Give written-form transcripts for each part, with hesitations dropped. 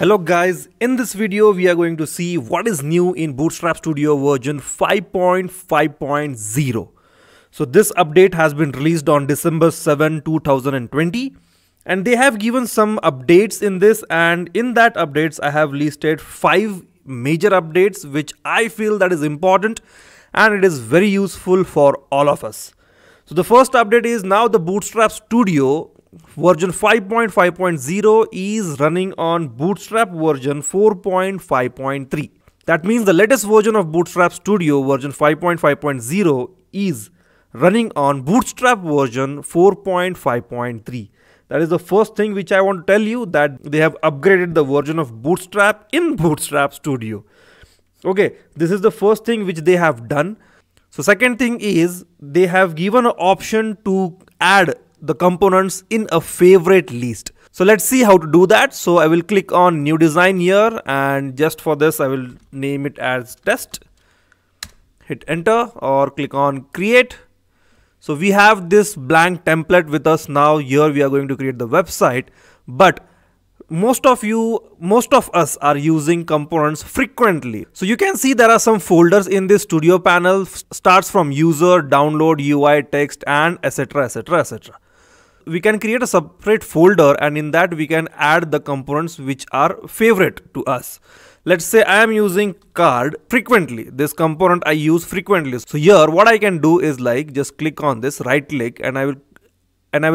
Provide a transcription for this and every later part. Hello guys, in this video we are going to see what is new in Bootstrap Studio version 5.5.0. So this update has been released on December 7, 2020 and they have given some updates in this, and in that updates I have listed 5 major updates which I feel that is important and it is very useful for all of us. So the first update is now the Bootstrap Studio version 5.5.0 is running on Bootstrap version 4.5.3. that means the latest version of Bootstrap Studio version 5.5.0 is running on Bootstrap version 4.5.3. that is the first thing which I want to tell you, that they have upgraded the version of Bootstrap in Bootstrap Studio. Okay, this is the first thing which they have done. So second thing is they have given an option to add the components in a favorite list. So let's see how to do that. So I will click on new design here, and just for this I will name it as test, hit enter or click on create. So we have this blank template with us now. Here we are going to create the website, but most of us are using components frequently. So you can see there are some folders in this studio panel, starts from user, download, UI, text and etc, etc, etc. We can create a separate folder, and in that we can add the components which are favorite to us. Let's say I am using card frequently. This component I use frequently. So here what I can do is like just click on this, right click, and I will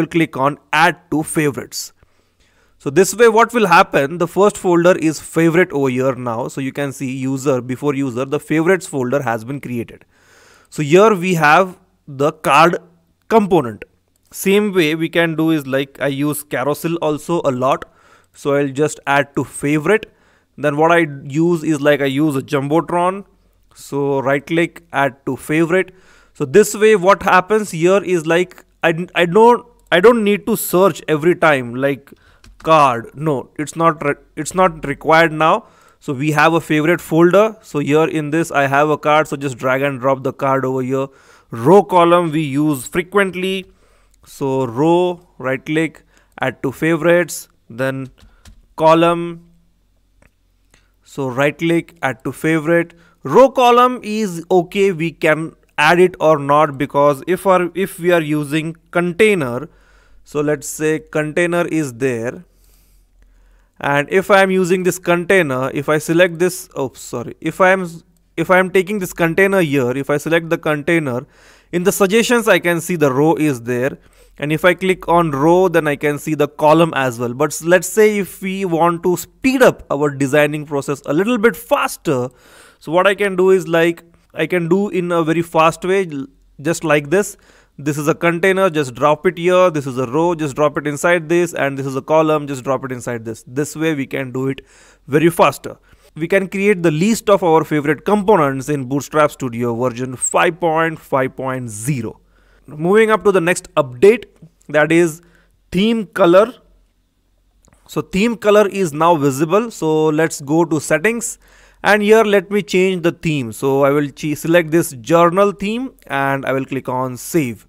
click on add to favorites. So this way what will happen, the first folder is favorite over here now. So you can see user, before user the favorites folder has been created. So here we have the card component. Same way we can do is like I use carousel also a lot. So I'll just add to favorite. Then what I use is like I use a jumbotron. So right click, add to favorite. So this way what happens here is like I don't need to search every time like card. No, it's not required now. So we have a favorite folder. So here in this I have a card, so just drag and drop the card over here. Row column we use frequently. So row, right click, add to favorites, then column. So right click, add to favorite. Row column is okay, we can add it or not, because if we are using container, so let's say container is there, and if I am using this container, if I select this, oops, sorry, if I am taking this container here, if I select the container, in the suggestions I can see the row is there, and if I click on row then I can see the column as well. But let's say if we want to speed up our designing process a little bit faster, so what I can do is like I can do in a very fast way, just like this. This is a container, just drop it here. This is a row, just drop it inside this, and this is a column, just drop it inside this. This way we can do it very faster. We can create the list of our favorite components in Bootstrap Studio version 5.5.0. Moving up to the next update, that is theme color. So theme color is now visible. So let's go to settings, and here let me change the theme. So I will select this journal theme and I will click on save.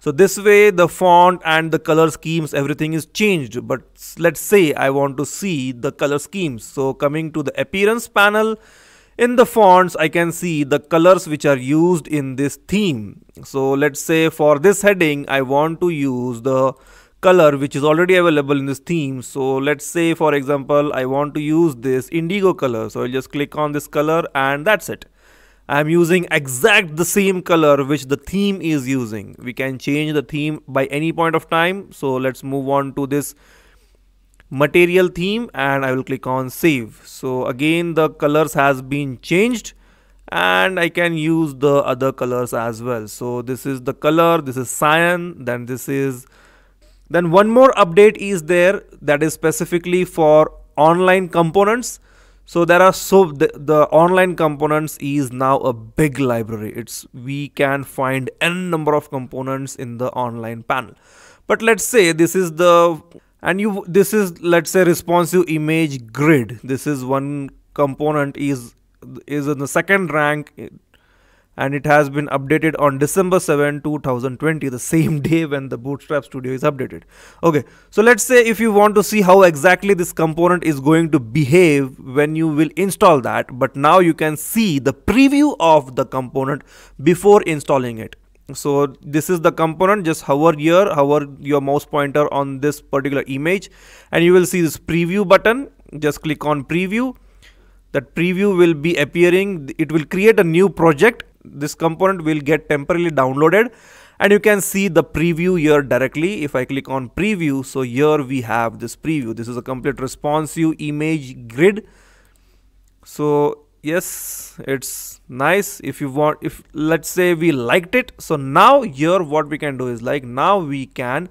So this way the font and the color schemes, everything is changed. But let's say I want to see the color schemes. So coming to the appearance panel, in the fonts I can see the colors which are used in this theme. So let's say for this heading I want to use the color which is already available in this theme. So let's say for example I want to use this indigo color, so I'll just click on this color and that's it. I'm using exact the same color which the theme is using. We can change the theme by any point of time. So let's move on to this material theme and I will click on save. So again the colors has been changed and I can use the other colors as well. So this is the color, this is cyan, then this is. Then one more update is there, that is specifically for online components. So there are the online components is now a big library. We can find n number of components in the online panel. But let's say this is let's say responsive image grid. This is one component is in the second rank and it has been updated on December 7, 2020, the same day when the Bootstrap Studio is updated. Okay, so let's say if you want to see how exactly this component is going to behave when you will install that, but now you can see the preview of the component before installing it. So this is the component, just hover here, hover your mouse pointer on this particular image and you will see this preview button. Just click on preview. That preview will be appearing. It will create a new project. This component will get temporarily downloaded and you can see the preview here directly. If I click on preview, so here we have this preview. This is a complete responsive image grid. So yes, it's nice. If you want, if let's say we liked it, so now here what we can do is like now we can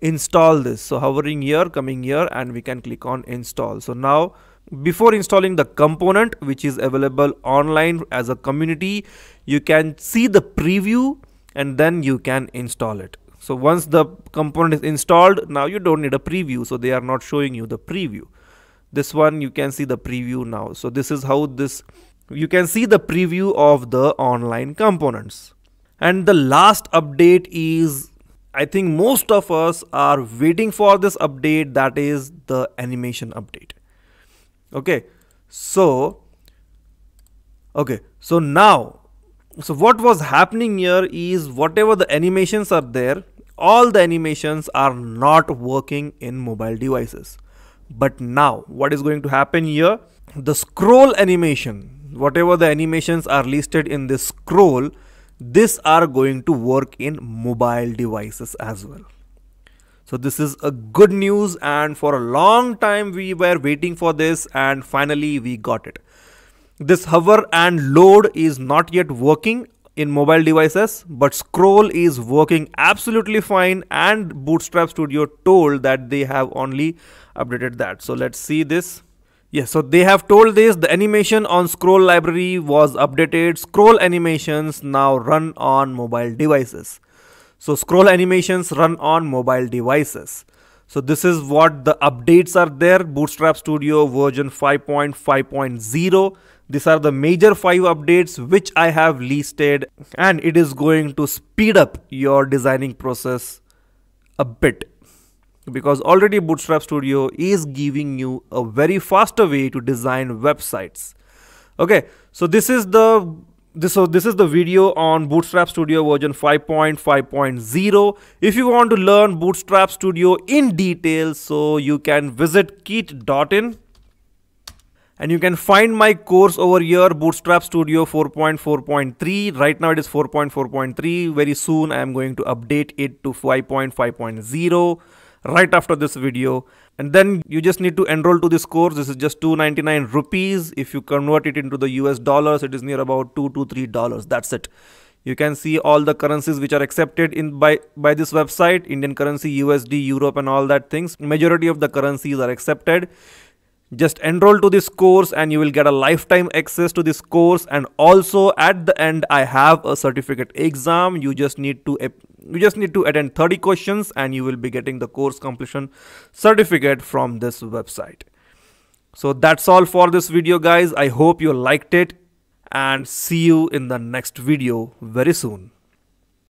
install this. So hovering here, coming here, and we can click on install. So now before installing the component, which is available online as a community, you can see the preview and then you can install it. So once the component is installed, now you don't need a preview, so they are not showing you the preview. This one you can see the preview now. So this is how this, you can see the preview of the online components. And the last update is, I think most of us are waiting for this update, that is the animation update. Okay, so now, so what was happening here is whatever the animations are there, all the animations are not working in mobile devices. But now what is going to happen here, the scroll animation, whatever the animations are listed in this scroll, these are going to work in mobile devices as well. So this is a good news, and for a long time we were waiting for this and finally we got it. This hover and load is not yet working in mobile devices, but scroll is working absolutely fine, and Bootstrap Studio told that they have only updated that. So let's see this. Yes, so they have told this, the animation on scroll library was updated. Scroll animations now run on mobile devices. So scroll animations run on mobile devices. So this is what the updates are there. Bootstrap Studio version 5.5.0. These are the major 5 updates which I have listed, and it is going to speed up your designing process a bit, because already Bootstrap Studio is giving you a very faster way to design websites. Okay, so this is the video on Bootstrap Studio version 5.5.0. If you want to learn Bootstrap Studio in detail, so you can visit keet.in. And you can find my course over here, Bootstrap Studio 4.4.3. Right now it is 4.4.3. Very soon I am going to update it to 5.5.0 right after this video. And then you just need to enroll to this course. This is just 299 rupees. If you convert it into the US dollars, it is near about $2 to $3. That's it. You can see all the currencies which are accepted in by this website, Indian currency, USD, Europe, and all that things. Majority of the currencies are accepted. Just enroll to this course and you will get a lifetime access to this course, and also at the end I have a certificate exam. You just need to attend 30 questions and you will be getting the course completion certificate from this website. So that's all for this video, guys. I hope you liked it, and see you in the next video very soon.